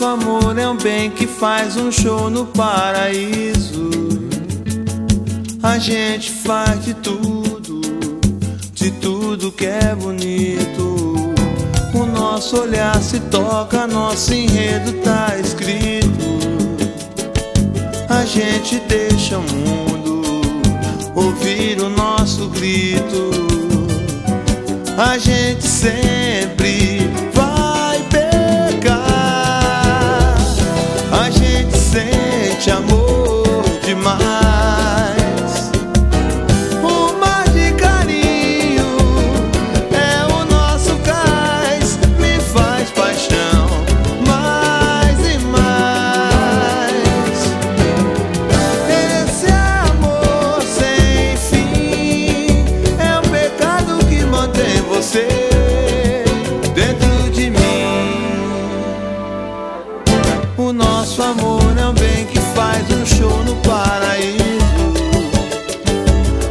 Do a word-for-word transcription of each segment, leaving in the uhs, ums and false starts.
nosso amor é um bem que faz um show no paraíso. A gente faz de tudo, de tudo que é bonito. O nosso olhar se toca, nosso enredo tá escrito. A gente deixa o mundo ouvir o nosso grito. A gente sempre vai pecar. A gente sente amor demais. O mar de carinho é o nosso cais. Me faz paixão mais e mais. Esse amor sem fim é um pecado que mantém você dentro de mim. O nosso amor é um bem que faz um show no paraíso.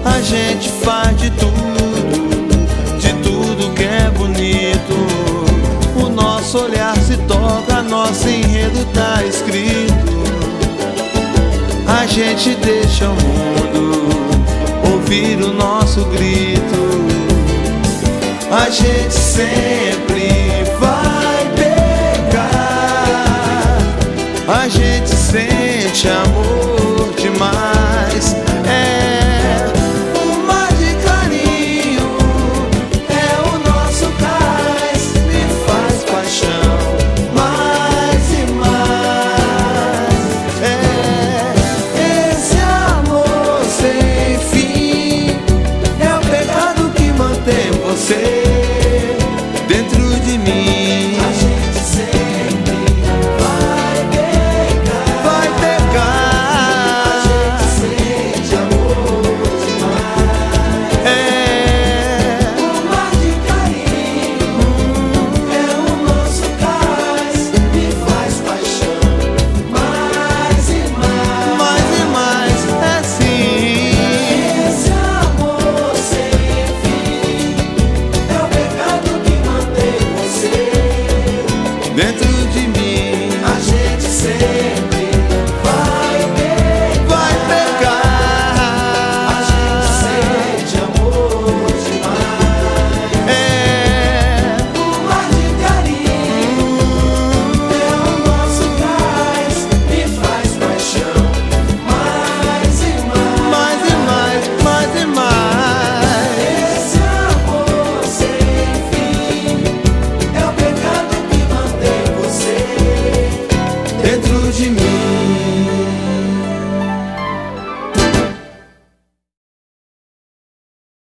A gente faz de tudo, de tudo que é bonito. O nosso olhar se toca, nosso enredo tá escrito. A gente deixa o mundo ouvir o nosso grito. A gente sempre vai pecar. A gente sente amor demais.